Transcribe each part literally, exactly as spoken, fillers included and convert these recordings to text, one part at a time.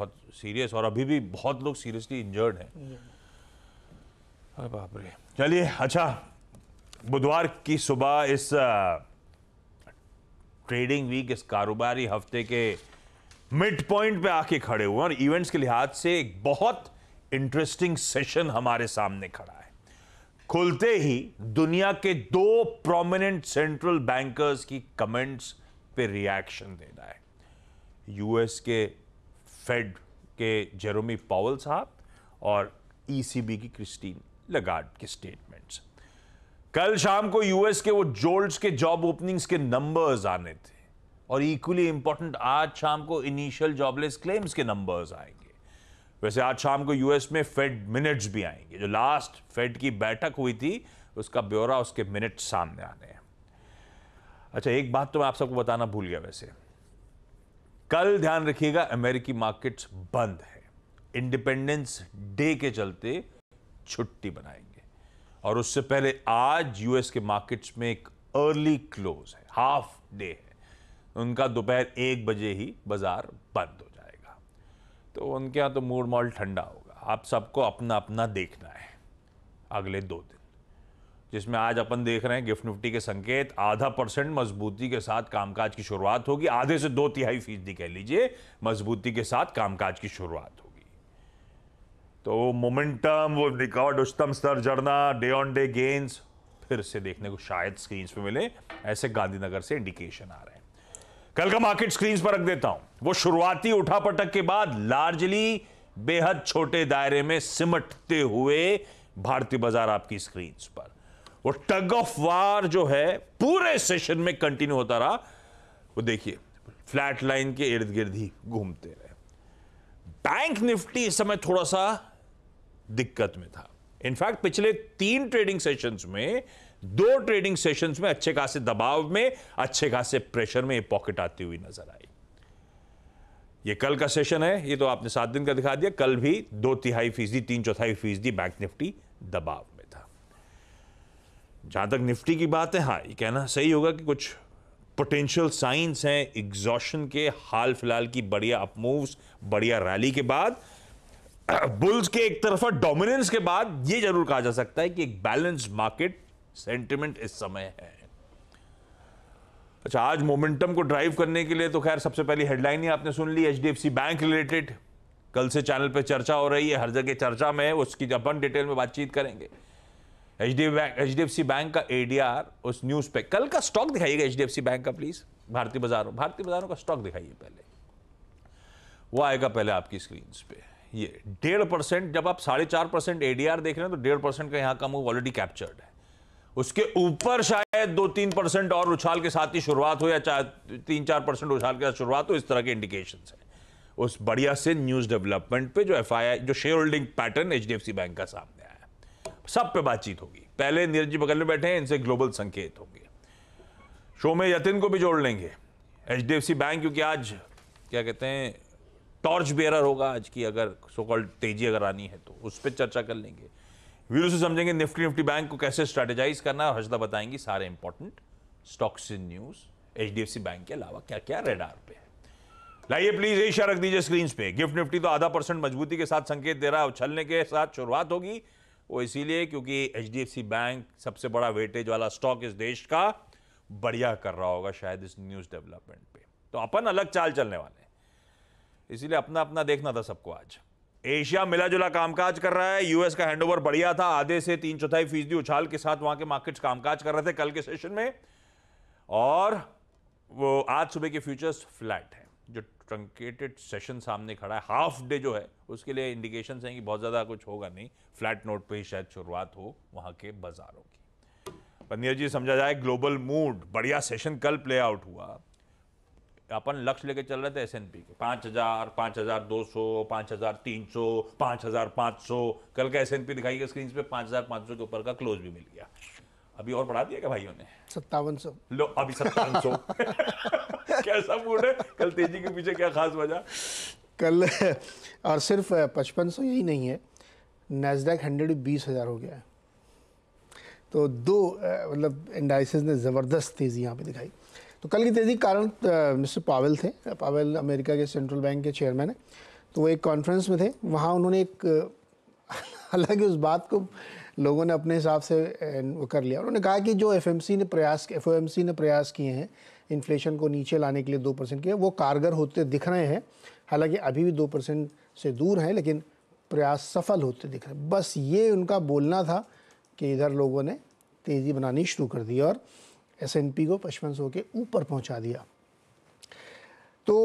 बहुत सीरियस और अभी भी बहुत लोग सीरियसली इंजर्ड हैं। अरे बाप रे। चलिए, अच्छा, बुधवार की सुबह इस ट्रेडिंग वीक, इस कारोबारी हफ्ते के मिड पॉइंट पे आके खड़े हुए और इवेंट्स के लिहाज से एक बहुत इंटरेस्टिंग सेशन हमारे सामने खड़ा है। खुलते ही दुनिया के दो प्रोमिनेंट सेंट्रल बैंकर्स की कमेंट्स पे रिएक्शन देना है। यूएस के फेड के जेरोमी पावेल साहब और ईसीबी की क्रिस्टीन लगार्ड के स्टेटमेंट्स। कल शाम को यूएस के वो जोल्ट्स के जॉब ओपनिंग्स के नंबर्स आने थे और इक्वली इंपॉर्टेंट आज शाम को इनिशियल जॉबलेस क्लेम्स के नंबर्स आएंगे। वैसे आज शाम को यूएस में फेड मिनट्स भी आएंगे। जो लास्ट फेड की बैठक हुई थी उसका ब्यौरा, उसके मिनट्स सामने आने हैं। अच्छा, एक बात तो मैं आप सबको बताना भूल गया। वैसे कल ध्यान रखिएगा, अमेरिकी मार्केट्स बंद है, इंडिपेंडेंस डे के चलते छुट्टी बनाएंगे और उससे पहले आज यूएस के मार्केट्स में एक अर्ली क्लोज है, हाफ डे है। उनका दोपहर एक बजे ही बाजार बंद हो जाएगा, तो उनके यहाँ तो मूड मॉल ठंडा होगा। आप सबको अपना अपना देखना है अगले दो दिन, जिसमें आज अपन देख रहे हैं गिफ्ट निफ्टी के संकेत आधा परसेंट मजबूती के साथ कामकाज की शुरुआत होगी, आधे से दो तिहाई फीसदी कह लीजिए मजबूती के साथ कामकाज की शुरुआत होगी। तो वो मोमेंटम, वो रिकॉर्ड उच्चतम स्तर जड़ना, डे ऑन डे गेंस फिर से देखने को शायद स्क्रीन्स पे मिले, ऐसे गांधीनगर से इंडिकेशन आ रहे हैं। कल का मार्केट स्क्रीन पर रख देता हूं। वो शुरुआती उठापटक के बाद लार्जली बेहद छोटे दायरे में सिमटते हुए भारतीय बाजार आपकी स्क्रीन पर, वो टग ऑफ वार जो है पूरे सेशन में कंटिन्यू होता रहा। वो देखिए फ्लैट लाइन के इर्द गिर्द ही घूमते रहे। बैंक निफ्टी इस समय थोड़ा सा दिक्कत में था। इनफैक्ट पिछले तीन ट्रेडिंग सेशंस में, दो ट्रेडिंग सेशंस में अच्छे खासे दबाव में, अच्छे खासे प्रेशर में पॉकेट आती हुई नजर आई। ये कल का सेशन है, ये तो आपने सात दिन का दिखा दिया। कल भी दो तिहाई फीसदी, तीन चौथाई फीसदी बैंक निफ्टी दबाव में था। जहां तक निफ्टी की बात है, हाँ, ये कहना सही होगा कि कुछ पोटेंशियल साइंस हैं एग्जॉशन के हाल फिलहाल की बढ़िया अपमूव्स, बढ़िया रैली के बाद, बुल्स के एक तरफा डोमिनेंस के बाद ये जरूर कहा जा सकता है कि एक बैलेंस मार्केट सेंटिमेंट इस समय है। अच्छा, आज मोमेंटम को ड्राइव करने के लिए तो खैर सबसे पहली हेडलाइन ही आपने सुन ली, एचडीएफसी बैंक रिलेटेड। कल से चैनल पे चर्चा हो रही है, हर जगह चर्चा में है, उसकी अपन डिटेल में बातचीत करेंगे। एचडीएफसी बैंक का एडीआर उस न्यूज पे, कल का स्टॉक दिखाइएगा एचडीएफसी बैंक का प्लीज, भारतीय बाजारों भारतीय बाजारों का स्टॉक दिखाइए पहले, वो आएगा पहले आपकी स्क्रीन पे। ये डेढ़ परसेंट, जब आप साढ़े चार परसेंट एडीआर देख रहे हैं तो डेढ़ परसेंट का यहाँ का मूव ऑलरेडी कैप्चर्ड है। उसके ऊपर शायद दो तीन परसेंट और उछाल के साथ ही शुरुआत हो या चार तीन चार परसेंट उछाल के साथ शुरुआत हो, इस तरह के इंडिकेशन है उस बढ़िया से न्यूज डेवलपमेंट पे। जो एफ आई आई जो share holding pattern HDFC bank का सामने, सब पे बातचीत होगी। पहले नीरज जी बगल में बैठे हैं, इनसे ग्लोबल संकेत होंगे। शो में यतिन को भी जोड़ लेंगे। एचडीएफसी बैंक क्योंकि आज क्या कहते हैं टॉर्च बेरर होगा आज की, अगर सो कॉल्ड तेजी अगर आनी है तो उस पर चर्चा कर लेंगे। वीरू से समझेंगे निफ्टी निफ्टी बैंक को कैसे स्ट्रेटेजाइज करना है, हर्षदा बताएंगी सारे important stocks in news HDFC bank के अलावा क्या क्या रेडार पे है। लाइए प्लीज, यही इशारा रख दीजिए स्क्रीन पे। गिफ्ट निफ्टी तो आधा परसेंट मजबूती के साथ संकेत दे रहा है, उछलने के साथ शुरुआत होगी। वो इसीलिए क्योंकि एचडीएफसी बैंक सबसे बड़ा वेटेज वाला स्टॉक इस देश का, बढ़िया कर रहा होगा शायद इस न्यूज डेवलपमेंट पे। तो अपन अलग चाल चलने वाले हैं, इसीलिए अपना अपना देखना था सबको। आज एशिया मिला जुला कामकाज कर रहा है। यूएस का हैंडओवर बढ़िया था, आधे से तीन चौथाई फीसदी उछाल के साथ वहां के मार्केट्स कामकाज कर रहे थे कल के सेशन में, और वो आज सुबह के फ्यूचर्स फ्लैट है। जो ट्रंकेटेड सेशन सामने खड़ा है, हाफ डे जो है उसके लिए इंडिकेशंस हैं कि बहुत ज़्यादा कुछ होगा नहीं, फ्लैट नोट पे ही शायद शुरुआत हो वहाँ के बाजारों की। पन्नियर जी समझा जाए ग्लोबल मूड, बढ़िया सेशन कल प्ले आउट हुआ। अपन लक्ष्य लेके चल रहे थे एसएनपी के पाँच हज़ार, पाँच हज़ार दो सौ, पाँच हज़ार तीन सौ, पाँच हज़ार पाँच सौ। कल का एसएनपी दिखाइएगा स्क्रीन पे, पाँच हज़ार पाँच सौ के ऊपर का क्लोज भी मिल गया। अभी और बढ़ा दिया क्या भाइयों ने? सत्तावन सौ। लो अभी सत्तावन सौ। कैसा मूड है? कल तेजी के पीछे क्या खास वजह? कल और सिर्फ पचपन सौ यही नहीं है, नैसडैक हंड्रेड बीस हज़ार हो गया है। तो दो मतलब इंडाइसेस ने ज़बरदस्त तेज़ी यहाँ पे दिखाई। तो कल की तेज़ी कारण मिस्टर पावेल थे। पावेल अमेरिका के सेंट्रल बैंक के चेयरमैन है, तो वो एक कॉन्फ्रेंस में थे, वहाँ उन्होंने एक, हालांकि उस बात को लोगों ने अपने हिसाब से वो कर लिया, उन्होंने कहा कि जो एफएमसी ने प्रयास एफओएमसी ने प्रयास किए हैं इन्फ्लेशन को नीचे लाने के लिए दो परसेंट के, वो कारगर होते दिख रहे हैं, हालांकि अभी भी दो परसेंट से दूर हैं लेकिन प्रयास सफल होते दिख रहे हैं। बस ये उनका बोलना था कि इधर लोगों ने तेज़ी बनानी शुरू कर दी और एसएनपी को पचपन सौ के ऊपर पहुँचा दिया। तो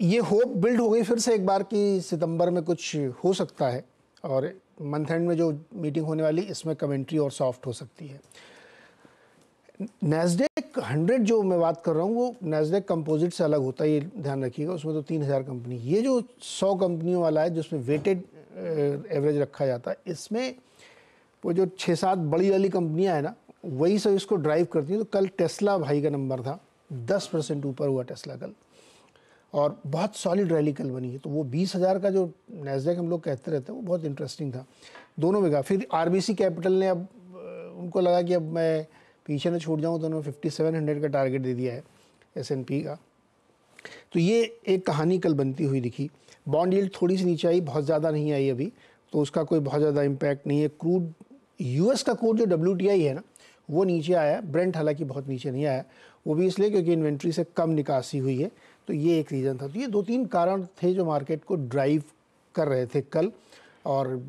ये होप बिल्ड हो गई फिर से एक बार कि सितंबर में कुछ हो सकता है और मंथ एंड में जो मीटिंग होने वाली इसमें कमेंट्री और सॉफ्ट हो सकती है। नैस्डेक हंड्रेड जो मैं बात कर रहा हूँ वो नैस्डेक कंपोजिट से अलग होता है, ये ध्यान रखिएगा, उसमें तो तीन हज़ार कंपनी, ये जो सौ कंपनियों वाला है जिसमें वेटेड एवरेज रखा जाता है, इसमें वो जो छः सात बड़ी वाली कंपनियाँ हैं ना वही सब इसको ड्राइव करती हैं। तो कल टेस्ला भाई का नंबर था, दस परसेंट ऊपर हुआ टेस्ला कल और बहुत सॉलिड रैली कल बनी है। तो वो बीस हज़ार का जो नैस्डेक हम लोग कहते रहते हैं वो बहुत इंटरेस्टिंग था दोनों में का। फिर आरबीसी कैपिटल ने अब उनको लगा कि अब मैं पीछे न छूट जाऊँ, तो उन्होंने फिफ्टी सेवन हंड्रेड का टारगेट दे दिया है एसएनपी का। तो ये एक कहानी कल बनती हुई दिखी। बॉन्ड यील्ड थोड़ी सी नीचे आई, बहुत ज़्यादा नहीं आई अभी, तो उसका कोई बहुत ज़्यादा इम्पैक्ट नहीं है। क्रूड यूएस का क्रूड जो डब्ल्यूटीआई है ना वो नीचे आया, ब्रेंट हालांकि बहुत नीचे नहीं आया, वो भी इसलिए क्योंकि इन्वेंट्री से कम निकासी हुई है, तो ये एक रीज़न था। तो ये दो तीन कारण थे जो मार्केट को ड्राइव कर रहे थे कल और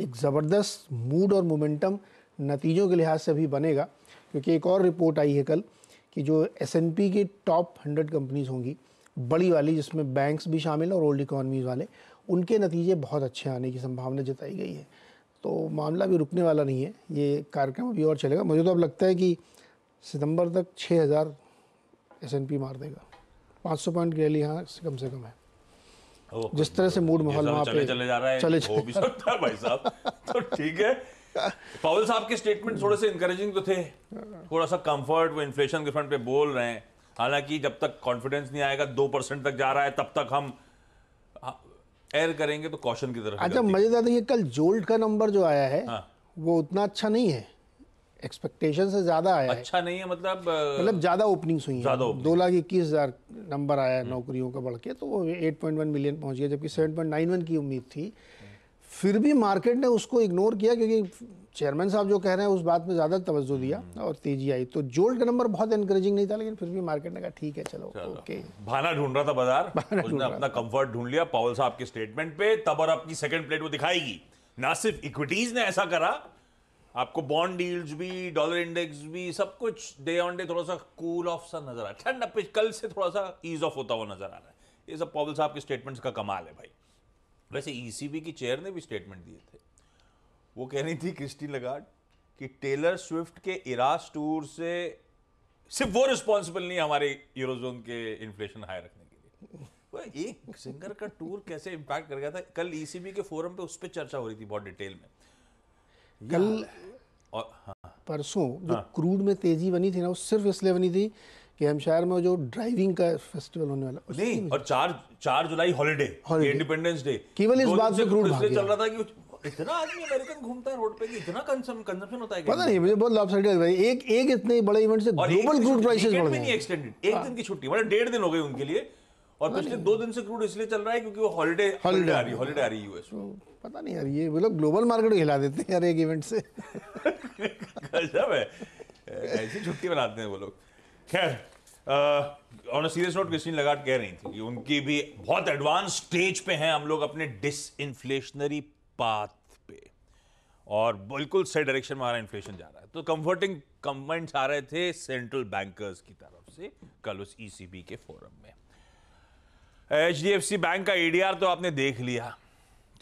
एक ज़बरदस्त मूड और मोमेंटम नतीजों के लिहाज से भी बनेगा, क्योंकि एक और रिपोर्ट आई है कल कि जो एसएनपी की टॉप हंड्रेड कंपनीज होंगी बड़ी वाली जिसमें बैंक्स भी शामिल हैं और ओल्ड इकॉनमीज़ वाले, उनके नतीजे बहुत अच्छे आने की संभावना जताई गई है। तो मामला भी रुकने वाला नहीं है, ये कार्यक्रम अभी और चलेगा। मुझे तो अब लगता है कि सितंबर तक छः हज़ार एसएनपी मार देगा, पाँच सौ पॉइंट के लिए यहाँ कम से कम है। जिस तरह से मूड माहौल वहाँ पे चले जा रहा है, चले हो भी सकता है भाई साहब। तो ठीक है, पावल साहब के स्टेटमेंट थोड़े से इनकरेजिंग तो थे, थोड़ा सा कंफर्ट वो इन्फ्लेशन के फ्रंट पे बोल रहे हैं। हालांकि जब तक कॉन्फिडेंस नहीं आएगा, दो परसेंट तक जा रहा है, तब तक हम एयर करेंगे तो कॉशन की तरफ। अच्छा मजेदार है, कल जोल्ट का नंबर जो आया है हाँ। वो उतना अच्छा नहीं है, एक्सपेक्टेशन से ज्यादा आया। अच्छा है। नहीं है मतलब मतलब ज्यादा ओपनिंग्स हुई हैं, दो लाख इक्कीस हजार नंबर आया नौकरियों का बढ़ के, तो वो आठ पॉइंट एक मिलियन पहुंच गया, जबकि सात पॉइंट नौ एक की उम्मीद थी। फिर भी मार्केट ने उसको इग्नोर किया क्योंकि चेयरमैन साहब जो कह रहे हैं उस बात में ज़्यादा तवज्जो दिया और तेजी आई। तो जोल्ट का नंबर बहुत एनकरेजिंग नहीं था, लेकिन फिर भी मार्केट ने कहा ठीक है चलो ओके। भाना ढूंढ रहा था बाजार, उसने अपना कंफर्ट ढूंढ लिया पावल साहब के स्टेटमेंट पे, तब और आपकी सेकंड प्लेट वो दिखाएगी। ना सिर्फ इक्विटीज ने ऐसा करा, आपको बॉन्ड डील्स भी, डॉलर इंडेक्स भी, सब कुछ डे ऑन डे थोड़ा सा कूल ऑफ सा नजर आ रहा है, ठंड कल से थोड़ा सा ईज ऑफ होता हुआ नजर आ रहा है। ये सब पावल साहब के स्टेटमेंट्स का कमाल है भाई। वैसे ईसीबी की चेयर ने भी स्टेटमेंट दिए थे, वो कह रही थी क्रिस्टीन लगार्ड कि टेलर स्विफ्ट के इरास टूर से सिर्फ वो रिस्पॉन्सिबल नहीं हमारे यूरोजोन के इन्फ्लेशन हाई रखने के लिए। वो एक सिंगर का टूर कैसे इम्पैक्ट कर गया था, कल ईसीबी के फोरम पे उस पर चर्चा हो रही थी बहुत डिटेल में। कल और हाँ परसों जो हाँ। क्रूड में तेजी बनी थी ना, वो सिर्फ इसलिए बनी थी कि हेमशायर में जो ड्राइविंग का फेस्टिवल होने वाला नहीं, और चार चार जुलाई हॉलीडे इंडिपेंडेंस डे, केवल इस बात से क्रूड भाग चल रहा था कि इतना आदमी अमेरिकन घूमता है रोड पे कि इतना कंजम्पशन होता है, पता नहीं मुझे बहुत लॉबस्टर्ड लग रहा है। एक एक इतने बड़े इवेंट से ग्लोबल क्रूड प्राइसेस बढ़ गए, नहीं एक्सटेंडेड एक दिन की छुट्टी मतलब डेढ़ दिन हो गए उनके लिए, और पिछले दो दिन से क्रूड इसलिए चल रहा है क्योंकि वो हॉलीडे हॉलीडे आ रही हॉलीडे आ रही है यूएस। पता नहीं यार ये लोग ग्लोबल मार्केट हिला देते हैं यार एक इवेंट से, गजब है, ऐसी छुट्टी बनाते हैं वो लोग। खैर on a serious note Christine Lagarde कह रही थी कि उनकी भी बहुत एडवांस स्टेज पे हैं हम लोग अपने डिसइन्फ्लेशनरी पाथ पे और बिल्कुल सही डायरेक्शन में हमारा इन्फ्लेशन जा रहा है। तो कंफर्टिंग कमेंट्स आ रहे थे सेंट्रल बैंकर्स की तरफ से कल उस ईसीबी के फोरम में। एचडीएफसी बैंक का एडीआर तो आपने देख लिया,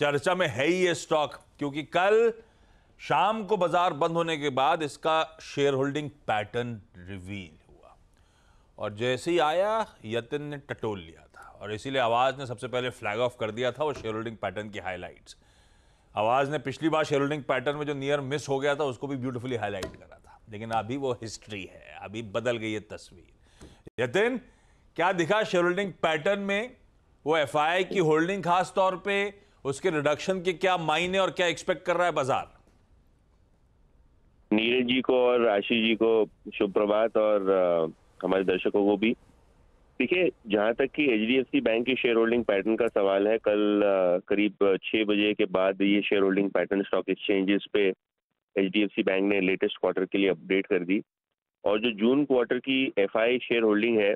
चर्चा में है ही ये स्टॉक क्योंकि कल शाम को बाजार बंद होने के बाद इसका शेयर होल्डिंग पैटर्न रिवील हुआ और जैसे ही आया यतिन ने टटोल लिया था और इसीलिए आवाज ने सबसे पहले फ्लैग ऑफ कर दिया था वो शेयर होल्डिंग पैटर्न की हाईलाइट्स। आवाज़ ने पिछली बार शेयर होल्डिंग पैटर्न में जो नियर मिस हो गया था उसको भी ब्यूटीफुली हाईलाइट करा था, लेकिन अभी वो हिस्ट्री है, अभी बदल गई है तस्वीर। यतिन क्या दिखा शेयर होल्डिंग पैटर्न में, वो एफआई की होल्डिंग खास तौर पे उसके रिडक्शन के क्या मायने और क्या एक्सपेक्ट कर रहा है बाजार? नीरज जी को और आशीष जी को शुभ प्रभात और हमारे दर्शकों को भी। देखिए, जहाँ तक कि H D F C bank की शेयर होल्डिंग पैटर्न का सवाल है, कल करीब छः बजे के बाद ये share holding pattern stock exchanges पे H D F C bank ने लेटेस्ट क्वार्टर के लिए अपडेट कर दी और जो जून क्वार्टर की एफ आई शेयर होल्डिंग है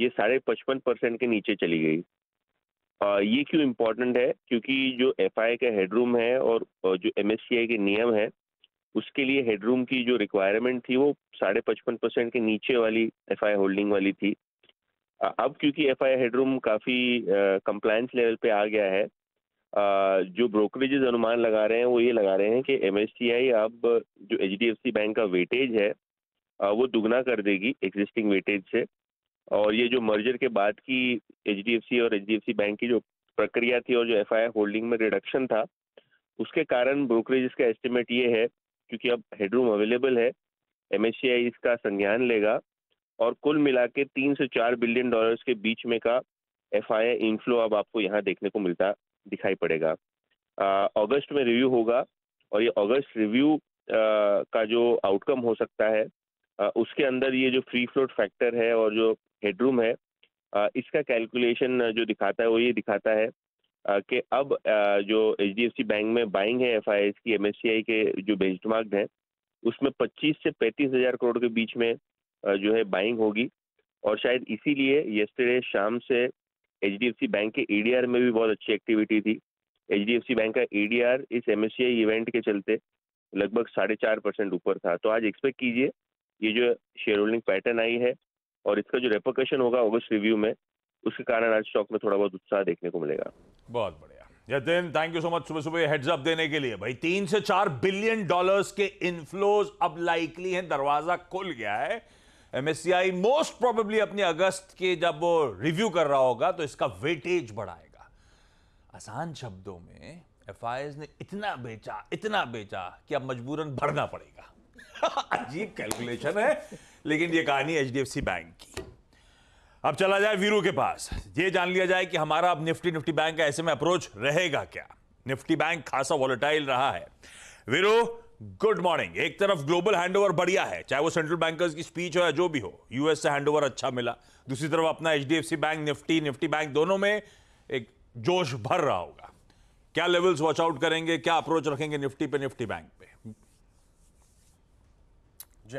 ये साढ़े पचपन परसेंट के नीचे चली गई। ये क्यों इम्पोर्टेंट है? क्योंकि जो एफ आई का हेडरूम है और जो एम एस सी आई के नियम है उसके लिए हेडरूम की जो रिक्वायरमेंट थी वो साढ़े पचपन परसेंट के नीचे वाली एफ आई होल्डिंग वाली थी। अब क्योंकि एफ आई हेडरूम काफ़ी कंप्लायंस लेवल पे आ गया है, आ, जो ब्रोकरेजेस अनुमान लगा रहे हैं वो ये लगा रहे हैं कि एम एस सी आई अब जो H D F C bank का वेटेज है आ, वो दुगना कर देगी एग्जिस्टिंग वेटेज से। और ये जो मर्जर के बाद की एच डी एफ सी और H D F C bank की जो प्रक्रिया थी और जो एफ आई होल्डिंग में रिडक्शन था उसके कारण ब्रोकरेजेस का एस्टिमेट ये है, क्योंकि अब हेडरूम अवेलेबल है, एम एस सी आई इसका संज्ञान लेगा और कुल मिला के तीन से चार बिलियन डॉलर्स के बीच में का एफ आई इनफ्लो अब आपको यहाँ देखने को मिलता दिखाई पड़ेगा। अगस्त में रिव्यू होगा और ये अगस्त रिव्यू का जो आउटकम हो सकता है आ, उसके अंदर ये जो फ्री फ्लोट फैक्टर है और जो हेडरूम है आ, इसका कैलकुलेशन जो दिखाता है वो ये दिखाता है कि अब आ, जो H D F C bank में बाइंग है एफ आई की एम एस सी आई के जो बेंचमार्क हैं उसमें पच्चीस से पैंतीस हज़ार करोड़ के बीच में जो है बाइंग होगी और शायद इसीलिए येस्टरडे शाम से H D F C bank के ए डी आर में भी बहुत अच्छी एक्टिविटी थी। H D F C bank का ए डी आर इस M S C I event के चलते लगभग साढ़े चार परसेंट ऊपर था। तो आज एक्सपेक्ट कीजिए ये जो शेयर होल्डिंग पैटर्न आई है और इसका जो रेपरकशन होगा अगस्त रिव्यू में उसके कारण आज स्टॉक में थोड़ा बहुत उत्साह देखने को मिलेगा। बहुत बढ़िया Yatin, thank you so much सुबह सुबह हेड्स अप देने के लिए। भाई तीन से चार बिलियन डॉलर्स के इनफ्लोज अब लाइकली है, दरवाजा खुल गया है। M S C I most probably अपने अगस्त के जब वो रिव्यू कर रहा होगा तो इसका वेटेज बढ़ाएगा। आसान शब्दों में एफ आई ने इतना बेचा इतना बेचा कि अब मजबूरन भरना पड़ेगा। अजीब कैलकुलेशन है, लेकिन ये कहानी H D F C bank की। अब चला जाए वीरू के पास, ये जान लिया जाए कि हमारा अब निफ्टी निफ्टी बैंक का ऐसे में अप्रोच रहेगा क्या। निफ्टी बैंक खासा वॉलेटाइल रहा है। Veeru good morning. एक तरफ ग्लोबल हैंडओवर बढ़िया है, चाहे वो सेंट्रल बैंकर्स की स्पीच हो या जो भी हो, यूएस से हैंडओवर अच्छा मिला। दूसरी तरफ अपना H D F C bank Nifty Nifty bank दोनों में एक जोश भर रहा होगा। क्या लेवल्स वॉच आउट करेंगे, क्या अप्रोच रखेंगे निफ्टी पे निफ्टी बैंक पे? जी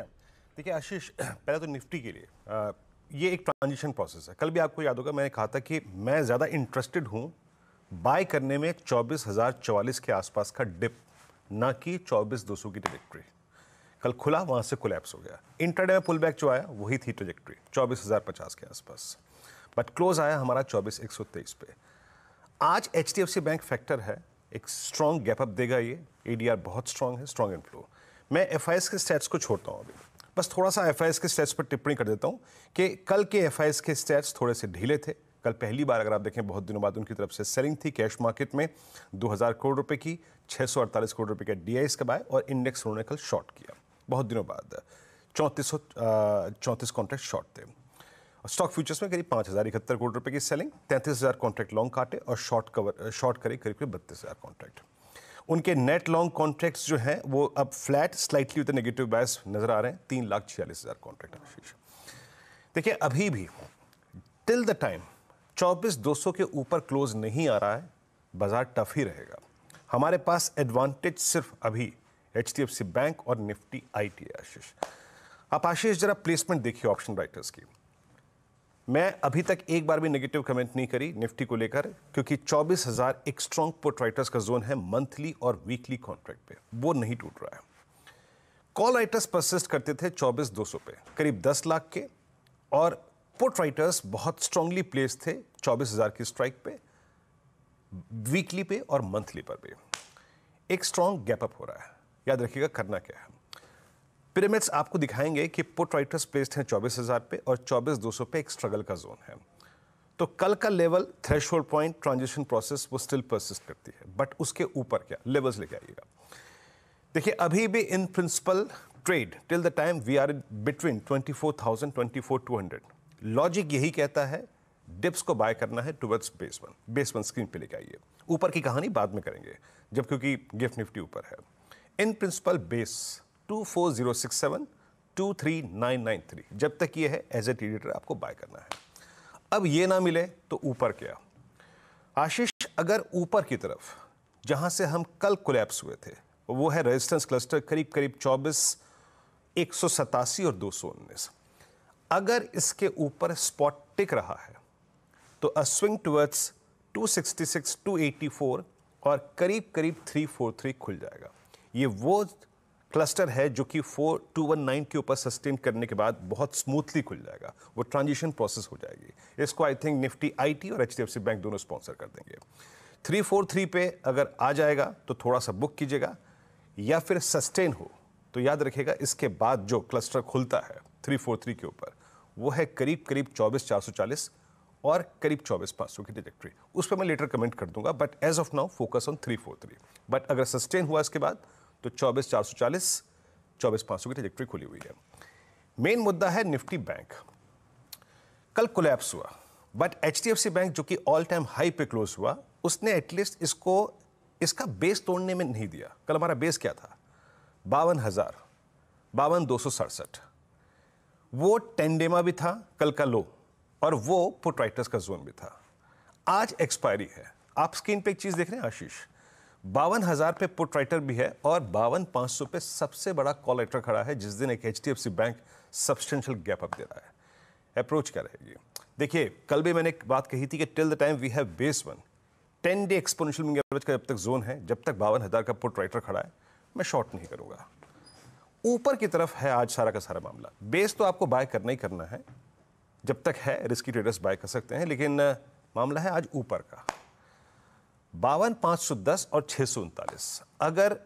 देखिए आशीष, पहले तो निफ्टी के लिए आ, ये एक ट्रांजिशन प्रोसेस है। कल भी आपको याद होगा मैंने कहा था कि मैं ज़्यादा इंटरेस्टेड हूँ बाय करने में चौबीस हज़ार चौवालीस के आसपास का डिप, ना कि चौबीस दो सौ की ट्रजेक्ट्री। कल खुला वहाँ से कोलैप्स हो गया। इंटरडे में पुल बैक जो आया वही थी ट्रजेक्ट्री चौबीस हज़ार पचास के आसपास, बट क्लोज आया हमारा चौबीस एक सौ तेईस पे। आज H D F C bank factor है, एक स्ट्रॉन्ग गैप अप देगा ये। ए डी आर बहुत स्ट्रॉन्ग है, स्ट्रॉन्ग इनफ्लो। मैं एफ आई एस के स्टैट्स को छोड़ता हूँ अभी, बस थोड़ा सा एफ आई एस के स्टैट्स पर टिप्पणी कर देता हूँ कि कल के एफ आई एस के स्टैट्स थोड़े से ढीले थे। कल पहली बार अगर आप देखें बहुत दिनों बाद उनकी तरफ से सेलिंग थी कैश मार्केट में दो हज़ार करोड़ रुपए की, छह सौ अड़तालीस करोड़ रुपए का डी आई एक्स का बाय और इंडेक्स उन्होंने कल शॉर्ट किया बहुत दिनों बाद। चौंतीस सौ चौंतीस कॉन्ट्रैक्ट शॉर्ट थे। स्टॉक फ्यूचर्स में करीब पाँच हज़ार इकहत्तर करोड़ रुपए की सेलिंग, तैंतीस हज़ार कॉन्ट्रैक्ट लॉन्ग काटे और शॉर्ट कवर शॉर्ट करे करीब करीब बत्तीस हज़ार कॉन्ट्रैक्ट। उनके नेट लॉन्ग कॉन्ट्रैक्ट्स जो हैं वो अब flat slightly with negative bias नजर आ रहे हैं, तीन लाख छियालीस हज़ार कॉन्ट्रैक्ट। देखिए अभी भी टिल द टाइम चौबीस दो सौ के ऊपर क्लोज नहीं आ रहा है, बाजार टफ ही रहेगा। हमारे पास एडवांटेज सिर्फ अभी H D F C bank और निफ्टी आई टी है आशीष। आप आशीष जरा प्लेसमेंट देखिए ऑप्शन राइटर्स की। मैं अभी तक एक बार भी नेगेटिव कमेंट नहीं करी निफ्टी को लेकर, क्योंकि चौबीस हज़ार एक स्ट्रॉन्ग पुट राइटर्स का जोन है मंथली और वीकली कॉन्ट्रैक्ट पे, वो नहीं टूट रहा है। कॉल राइटर्स परसिस्ट करते थे चौबीस दो सौ पे करीब दस लाख के, और पुट राइटर्स बहुत स्ट्रांगली प्लेस थे चौबीस हज़ार की स्ट्राइक पे, वीकली पे और मंथली पर भी। एक स्ट्रांग गैप अप हो रहा है, याद रखिएगा करना क्या है। पिरामिड्स आपको दिखाएंगे कि पुट राइटर्स प्लेस्ड हैं चौबीस हज़ार पे और चौबीस दो सौ पे एक स्ट्रगल का जोन है। तो कल का level threshold point transition process वो स्टिल परसिस्ट करती है, बट उसके ऊपर क्या लेवल्स लेके आइएगा। देखिए अभी भी in principle trade till the time we are between twenty four thousand twenty four two hundred. Logic यही कहता है डिप्स को बाय करना है टुवर्ड्स बेसमेंट, बेसमेंट स्क्रीन पे लेके आइए। ऊपर की कहानी बाद में करेंगे जब, क्योंकि गिफ्ट निफ्टी ऊपर है। In principle base two four zero six seven two three nine nine three जब तक ये है एज ए ट्रेडर आपको बाय करना है। अब ये ना मिले तो ऊपर क्या? आशीष, अगर ऊपर की तरफ जहां से हम कल कोलैप्स हुए थे वो है रेजिस्टेंस क्लस्टर करीब करीब चौबीस, एक सौ सतासी और दो सौ उन्नीस, अगर इसके ऊपर स्पॉट टिक रहा है तो अ स्विंग टुवर्ड्स दो सौ छियासठ, दो सौ चौरासी और करीब करीब तीन सौ तैंतालीस खुल जाएगा। ये वो क्लस्टर है जो कि बयालीस सौ उन्नीस के ऊपर सस्टेन करने के बाद बहुत स्मूथली खुल जाएगा, वो ट्रांजिशन प्रोसेस हो जाएगी। इसको आई थिंक निफ्टी आईटी और एचडीएफसी बैंक दोनों स्पॉन्सर कर देंगे। तीन सौ तैंतालीस पे अगर आ जाएगा तो थोड़ा सा बुक कीजिएगा, या फिर सस्टेन हो तो याद रखिएगा इसके बाद जो क्लस्टर खुलता है तीन सौ तैंतालीस के ऊपर वो है करीब करीब चौबीस चार सौ चालीस और करीब चौबीस पाँच सौ की ट्रैजेक्टरी। उस पर मैं लेटर कमेंट कर दूंगा, but as of now focus on तीन सौ तैंतालीस। बट अगर सस्टेन हुआ इसके बाद तो चौबीस चार सौ चालीस, चौबीस पाँच सौ की ट्रैजेक्टरी खुली हुई है। मेन मुद्दा है निफ्टी बैंक, कल कोलैप्स हुआ बट एचडीएफसी बैंक जो कि ऑल टाइम हाई पे क्लोज हुआ उसने एटलीस्ट इसको इसका बेस तोड़ने में नहीं दिया। कल हमारा बेस क्या था? बावन हज़ार बावन दो सौ सड़सठ वो टेंडेमा भी था कल का लो और वो पुटराइटर्स का जोन भी था। आज एक्सपायरी है, आप स्क्रीन पे एक चीज़ देख रहे हैं आशीष, बावन हज़ार पे पुटराइटर भी है और बावन पाँच सौ पे सबसे बड़ा कॉल राइटर खड़ा है जिस दिन एक H D F C bank substantial gap up दे रहा है। अप्रोच क्या रहेगी? देखिए कल भी मैंने एक बात कही थी कि till the time we have base one ten day exponential moving average का जब तक जोन है, जब तक बावन हज़ार का पुट राइटर खड़ा है मैं शॉर्ट नहीं करूँगा। ऊपर की तरफ है आज सारा का सारा मामला, बेस तो आपको बाय करना ही करना है, जब तक है रिस्की ट्रेडर्स बाय कर सकते हैं, लेकिन मामला है आज ऊपर का बावन पाँच सौ दस और छः सौ उनतालीस। अगर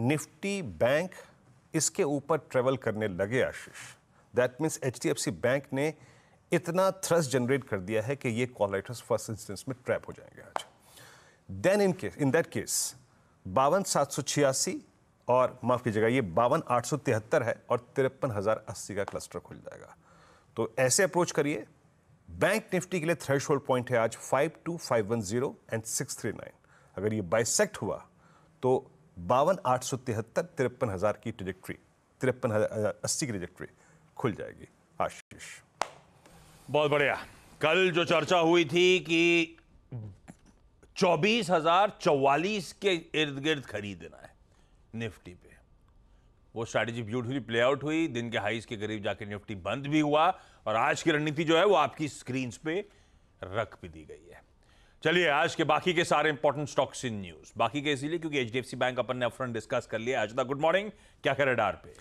निफ्टी बैंक इसके ऊपर ट्रेवल करने लगे Ashish, that means H D F C bank ने इतना थ्रस्ट जनरेट कर दिया है कि ये कॉल राइटर्स फर्स्ट इंस्टेंस में ट्रैप हो जाएंगे आज। Then in case in that case बावन सात सौ छियासी और माफ़ कीजिएगा ये बावन आठ सौ तिहत्तर है और तिरपन हज़ार अस्सी का क्लस्टर खुल जाएगा। तो ऐसे अप्रोच करिए। बैंक निफ्टी के लिए थ्रेशोल्ड पॉइंट है आज बावन पच्चीस सौ दस एंड छह सौ उनतालीस। अगर ये बाइसेक्ट हुआ तो बावन आठ सौ तिहत्तर तिरपन हज़ार की ट्रजेक्ट्री तिरपन हज़ार अस्सी की ट्रजेक्ट्री खुल जाएगी। आशीष बहुत बढ़िया। कल जो चर्चा हुई थी कि चौबीस हज़ार चौवालीस के इर्द गिर्द खरीदना है निफ्टी पे, वो स्ट्रैटेजी ब्यूटीफुली प्ले आउट हुई, दिन के हाईज के करीब जाके निफ्टी बंद भी हुआ और आज की रणनीति जो है वो आपकी स्क्रीन्स पे रख भी दी गई है। चलिए आज के बाकी के सारे इंपॉर्टेंट स्टॉक्स इन न्यूज, बाकी के इसीलिए क्योंकि एचडीएफसी बैंक अपन ने अपफ्रंट डिस्कस कर लिया। आजदा गुड मॉर्निंग, क्या क्या रडार पे?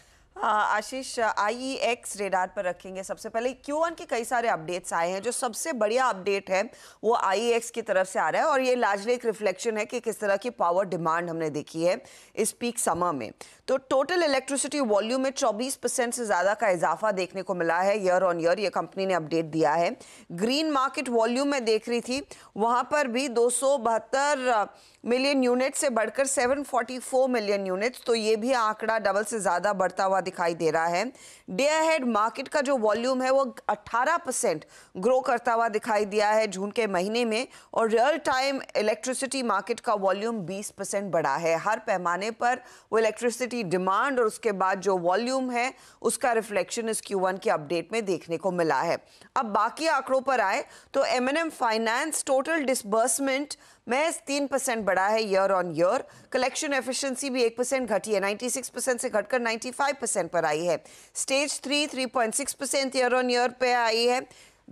आशीष आईईएक्स रेडार पर रखेंगे सबसे पहले। क्यू वन के कई सारे अपडेट्स आए हैं, जो सबसे बढ़िया अपडेट है वो आईईएक्स की तरफ से आ रहा है और ये लार्जली एक रिफ्लेक्शन है कि किस तरह की पावर डिमांड हमने देखी है इस पीक समर में। तो टोटल इलेक्ट्रिसिटी वॉल्यूम में चौबीस परसेंट से ज़्यादा का इजाफा देखने को मिला है ईयर ऑन ईयर, ये कंपनी ने अपडेट दिया है। ग्रीन मार्केट वॉल्यूम में देख रही थी वहाँ पर भी दो सौ बहत्तर मिलियन यूनिट से बढ़कर सात सौ चौवालीस मिलियन यूनिट्स, तो ये भी आंकड़ा डबल से ज़्यादा बढ़ता हुआ दिखाई दे रहा है। डे अहेड मार्केट का जो वॉल्यूम है वो अठारह परसेंट ग्रो करता हुआ दिखाई दिया है जून के महीने में और रियल टाइम इलेक्ट्रिसिटी मार्केट का वॉल्यूम बीस परसेंट बढ़ा है। हर पैमाने पर वो इलेक्ट्रिसिटी डिमांड और उसके बाद जो वॉल्यूम है उसका रिफ्लेक्शन इस क्यू वन के अपडेट में देखने को मिला है। अब बाकी आंकड़ों पर आए तो एमएनएम फाइनेंस टोटल डिसबर्समेंट महज तीन परसेंट बढ़ा है year on year. Collection efficiency भी एक परसेंट घटी है, छियानवे परसेंट से घटकर पचानवे परसेंट पर आई है। स्टेज थ्री तीन point six percent year on year पे आई है,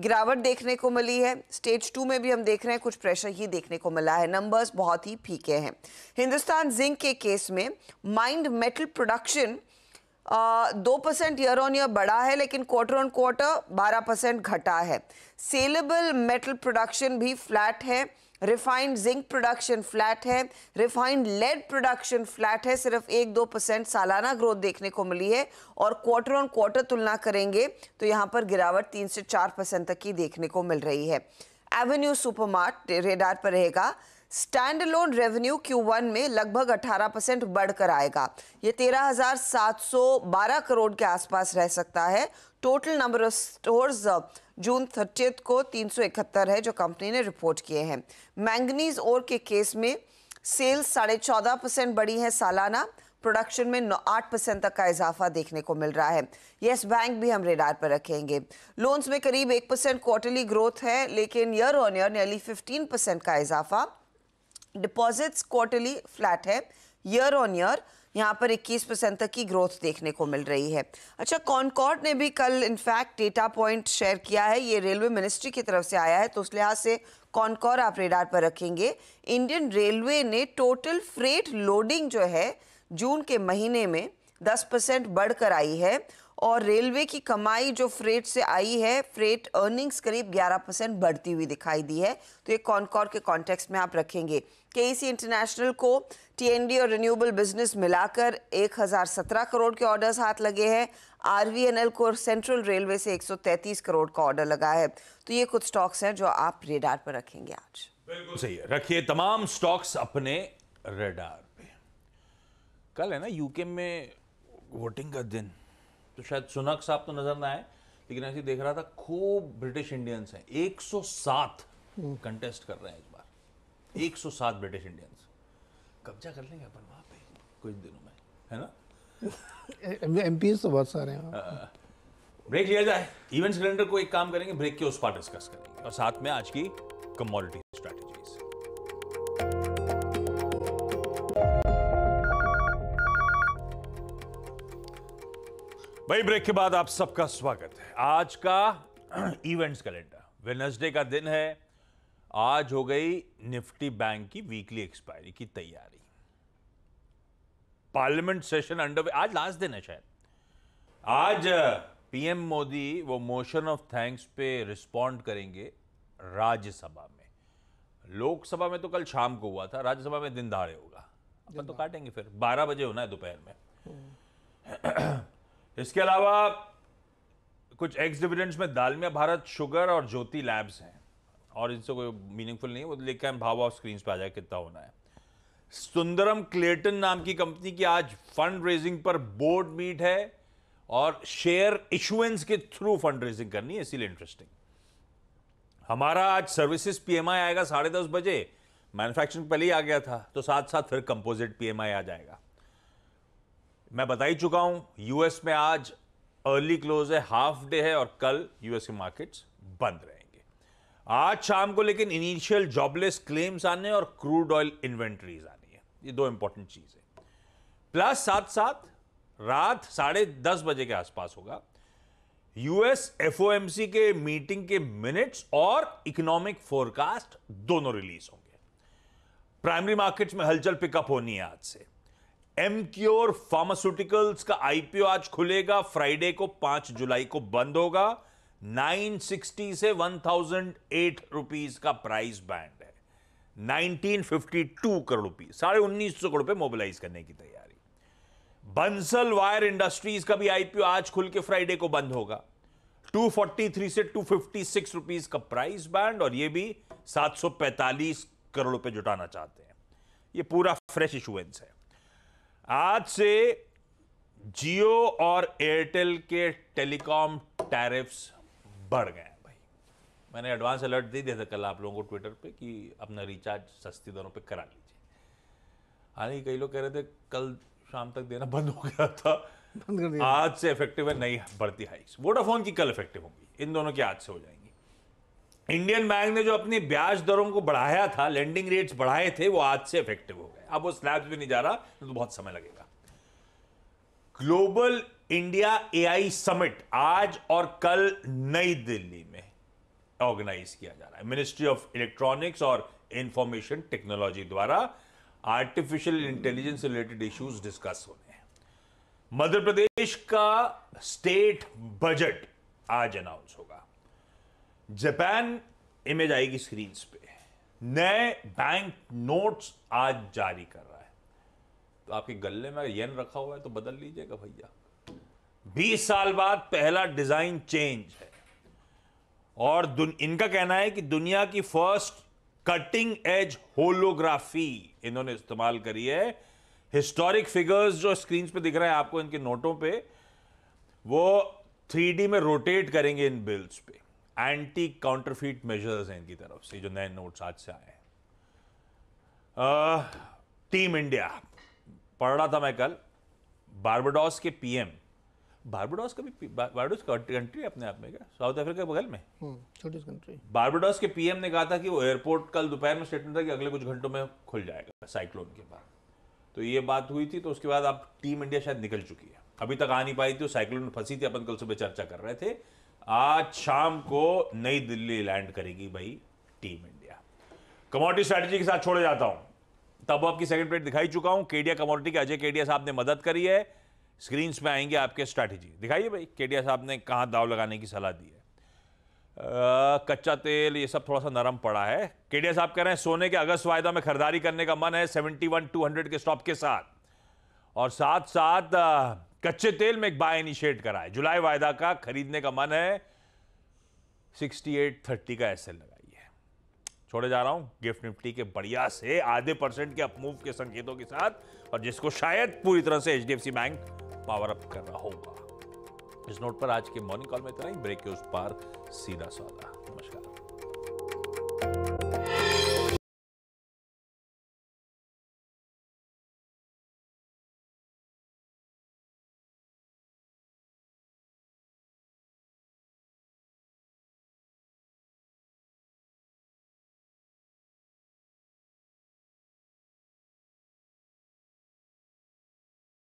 गिरावट देखने को मिली है। स्टेज टू में भी हम देख रहे हैं कुछ प्रेशर ही देखने को मिला है, नंबर्स बहुत ही फीके हैं। हिंदुस्तान जिंक के केस में माइंड मेटल प्रोडक्शन दो परसेंट ईयर ऑन ईयर बढ़ा है लेकिन क्वार्टर ऑन क्वार्टर बारह परसेंट घटा है। सेलेबल मेटल प्रोडक्शन भी फ्लैट है, रिफाइंड जिंक प्रोडक्शन फ्लैट है, रिफाइंड लेड प्रोडक्शन फ्लैट है, सिर्फ एक दो परसेंट सालाना ग्रोथ देखने को मिली है और क्वार्टर ऑन क्वार्टर तुलना करेंगे तो यहाँ पर गिरावट तीन से चार परसेंट तक की देखने को मिल रही है। एवेन्यू सुपरमार्केट रेडार पर रहेगा। स्टैंडअलोन रेवेन्यू क्यू वन में लगभग अठारह परसेंट बढ़कर आएगा, ये तेरह हजार सात सौ बारह करोड़ के आसपास रह सकता है। Total number of stores June thirtieth को तीन सौ इकहत्तर है जो कंपनी ने रिपोर्ट किए हैं। मैंगनीज ओर के केस में सेल्स साढ़े चौदह परसेंट बढ़ी है सालाना, प्रोडक्शन में आठ परसेंट तक का इजाफा देखने को मिल रहा है। येस बैंक भी हम रेडार पर रखेंगे। लोन्स में करीब एक परसेंट क्वार्टरली ग्रोथ है, लेकिन year on year nearly fifteen percent का इजाफा। डिपॉजिट्स क्वार्टरली फ्लैट है, ईयर ऑन ईयर यहाँ पर इक्कीस परसेंट तक की ग्रोथ देखने को मिल रही है। अच्छा, कॉनकॉर्ड ने भी कल इनफैक्ट डेटा पॉइंट शेयर किया है, ये रेलवे मिनिस्ट्री की तरफ से आया है, तो उस लिहाज से कॉनकॉर्ड आप रेडार पर रखेंगे। इंडियन रेलवे ने टोटल फ्रेट लोडिंग जो है जून के महीने में दस परसेंट बढ़कर आई है, और रेलवे की कमाई जो फ्रेट से आई है, फ्रेट अर्निंग्स करीब ग्यारह परसेंट बढ़ती हुई दिखाई दी है, तो ये कॉनकॉर्ड के कॉन्टेक्स्ट में आप रखेंगे। केईसी इंटरनेशनल को टीएनडी और रिन्यूएबल बिजनेस मिलाकर एक हज़ार सत्रह करोड़ के ऑर्डर्स हाथ लगे हैं। आरवीएनएल को सेंट्रल रेलवे से एक सौ तैंतीस करोड़ का ऑर्डर लगा है। तो ये कुछ स्टॉक्स हैं जो आप रेडार पर रखेंगे आज। बिल्कुल सही, रखिए तमाम स्टॉक्स अपने रेडार पे। कल है ना यूके में वोटिंग का दिन, तो शायद सुनक साहब तो नजर ना आए, लेकिन ऐसे देख रहा था खूब ब्रिटिश इंडियंस हैं, एक सौ सात कंटेस्ट कर रहे हैं इस बार, एक सौ सात ब्रिटिश इंडियंस। कब्जा कर लेंगे अपन वहाँ पे कुछ दिनों में, है ना। एमपीएस तो बहुत सारे हैं। ब्रेक लिया जाए, इवेंट कैलेंडर को एक काम करेंगे, ब्रेक के उस पर डिस्कस करेंगे और साथ में आज की कमोडिटी स्ट्रैटेजीज। भाई ब्रेक के बाद आप सबका स्वागत है। आज का इवेंट्स कैलेंडर, वेडनेसडे का दिन है, आज हो गई निफ्टी बैंक की वीकली एक्सपायरी की तैयारी, पार्लियामेंट सेशन अंडरवे, आज लास्ट दिन है शायद। आज पीएम मोदी वो मोशन ऑफ थैंक्स पे रिस्पॉन्ड करेंगे राज्यसभा में। लोकसभा में तो कल शाम को हुआ था, राज्यसभा में दिन दहाड़े होगा, अपन तो काटेंगे फिर, बारह बजे होना है दोपहर में। इसके अलावा कुछ एक्स डिविडेंड्स में दालमिया भारत शुगर और ज्योति लैब्स हैं, और इनसे कोई मीनिंगफुल नहीं है, वो लिखा है भाव ऑफ स्क्रीन पे आ जाए कितना होना है। सुंदरम क्लेटन नाम की कंपनी की आज फंड रेजिंग पर बोर्ड मीट है, और शेयर इशुएंस के थ्रू फंड रेजिंग करनी है, इसीलिए इंटरेस्टिंग। हमारा आज सर्विसेज पीएमआई आएगा साढ़े दस बजे, मैन्युफैक्चरिंग पहले ही आ गया था, तो साथ साथ फिर कंपोजिट पीएमआई आ जाएगा। मैं बता ही चुका हूं, यूएस में आज अर्ली क्लोज है, हाफ डे है, और कल यूएस के मार्केट्स बंद रहेंगे। आज शाम को लेकिन इनिशियल जॉबलेस क्लेम्स आने और क्रूड ऑयल इन्वेंट्रीज आनी है, ये दो इंपॉर्टेंट चीज है। प्लस साथ साथ रात साढ़े दस बजे के आसपास होगा यूएस एफओएमसी के मीटिंग के मिनट्स और इकोनॉमिक फोरकास्ट दोनों रिलीज होंगे। प्राइमरी मार्केट्स में हलचल पिकअप होनी है आज से। एमक्योर फार्मास्यूटिकल्स का आईपीओ आज खुलेगा, फ्राइडे को पांच जुलाई को बंद होगा। नौ सौ साठ से एक हज़ार आठ रुपीस का प्राइस बैंड है, उन्नीस सौ बावन करोड़ रुपीस, साढ़े उन्नीस सौ करोड़ पे मोबिलाइज करने की तैयारी। बंसल वायर इंडस्ट्रीज का भी आईपीओ आज खुल के फ्राइडे को बंद होगा, दो सौ तैंतालीस से दो सौ छप्पन रुपीस का प्राइस बैंड, और ये भी सात सौ पैंतालीस करोड़ पे जुटाना चाहते हैं। ये पूरा फ्रेश इशुएंस है। आज से जियो और एयरटेल के टेलीकॉम टैरिफ्स बढ़ गए हैं भाई। मैंने एडवांस अलर्ट दे दिया था कल आप लोगों को ट्विटर पे कि अपना रिचार्ज सस्ती दरों पे करा लीजिए। हालांकि कई लोग कह रहे थे कल शाम तक देना बंद हो गया था, बंद कर दिया। आज से इफेक्टिव है नई बढ़ती हाइक्स, वोडाफोन की कल इफेक्टिव होंगी, इन दोनों की आज से हो जाएंगी। इंडियन बैंक ने जो अपनी ब्याज दरों को बढ़ाया था, लेंडिंग रेट्स बढ़ाए थे, वो आज से इफेक्टिव हो गए। अब वो स्लैब्स भी नहीं जा रहा, तो बहुत समय लगेगा। ग्लोबल इंडिया एआई समिट आज और कल नई दिल्ली में ऑर्गेनाइज किया जा रहा है, मिनिस्ट्री ऑफ इलेक्ट्रॉनिक्स और इंफॉर्मेशन टेक्नोलॉजी द्वारा। आर्टिफिशियल इंटेलिजेंस से रिलेटेड इश्यूज डिस्कस होने हैं। मध्य प्रदेश का स्टेट बजट आज अनाउंस होगा। जापान इमेज आएगी स्क्रीन पे, नए बैंक नोट्स आज जारी कर रहा है, तो आपके गले में येन रखा हुआ है तो बदल लीजिएगा भैया। बीस साल बाद पहला डिजाइन चेंज है, और इनका कहना है कि दुनिया की फर्स्ट कटिंग एज होलोग्राफी इन्होंने इस्तेमाल करी है। हिस्टोरिक फिगर्स जो स्क्रीन पे दिख रहे हैं आपको इनके नोटों पे, वो थ्री डी में रोटेट करेंगे इन बिल्स पे। एंटी काउंटरफीट मेजर्स हैं इनकी तरफ से जो नए नोट्स आज से आए हैं। टीम इंडिया पढ़ रहा था मैं कल, बार्बाडोस के पीएम, बार्बाडोस का भी बार्बाडोस कंट्री है अपने आप में, क्या साउथ अफ्रीका के बगल में छोटी कंट्री। बार्बाडोस के पीएम ने कहा था कि वो एयरपोर्ट कल दोपहर में स्टेटमेंट था कि अगले कुछ घंटों में खुल जाएगा साइक्लोन के बाद, तो ये बात हुई थी। तो उसके बाद अब टीम इंडिया शायद निकल चुकी है, अभी तक आ नहीं पाई थी, साइक्लोन में फंसी थी, अपन कल सुबह चर्चा कर रहे थे। आज शाम को नई दिल्ली लैंड करेगी भाई टीम इंडिया। कमोडिटी स्ट्रेटजी के साथ छोड़े जाता हूं, तब आपकी सेकंड प्लेट दिखाई चुका हूं, केडिया कमोडिटी के अजय केडिया साहब ने मदद करी है। स्क्रीन पे आएंगे आपके स्ट्रैटेजी, दिखाइए भाई केडिया साहब ने कहाँ दाव लगाने की सलाह दी है। आ, कच्चा तेल ये सब थोड़ा सा नरम पड़ा है। केडिया साहब कह रहे हैं सोने के अगस्त वायदा में खरीदारी करने का मन है सेवेंटी वन टू हंड्रेड के स्टॉप के साथ, और साथ साथ आ, कच्चे तेल में एक बाय इनिशिएट करा है। जुलाई वायदा का खरीदने का मन है, सिक्सटी एट थर्टी का एसएल लगाई है। छोड़े जा रहा हूं गिफ्ट निफ्टी के बढ़िया से आधे परसेंट के अपमूव के संकेतों के साथ, और जिसको शायद पूरी तरह से एचडीएफसी बैंक पावर अप कर रहा होगा। इस नोट पर आज के मॉर्निंग कॉल में इतना ही, ब्रेक के उस पार सीधा सौदा।